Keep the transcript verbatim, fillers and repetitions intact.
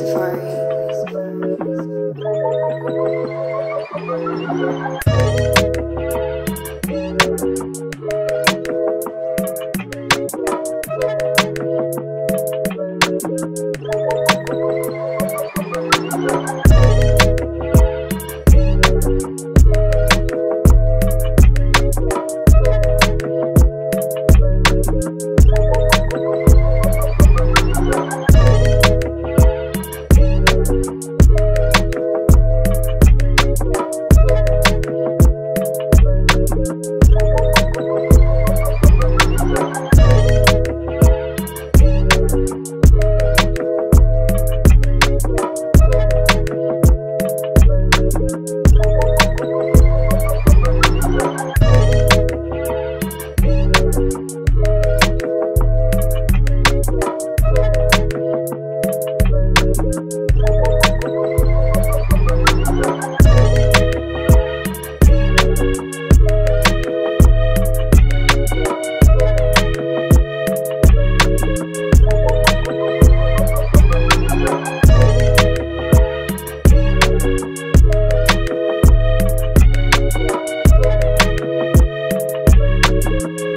Safari. We'll be right back.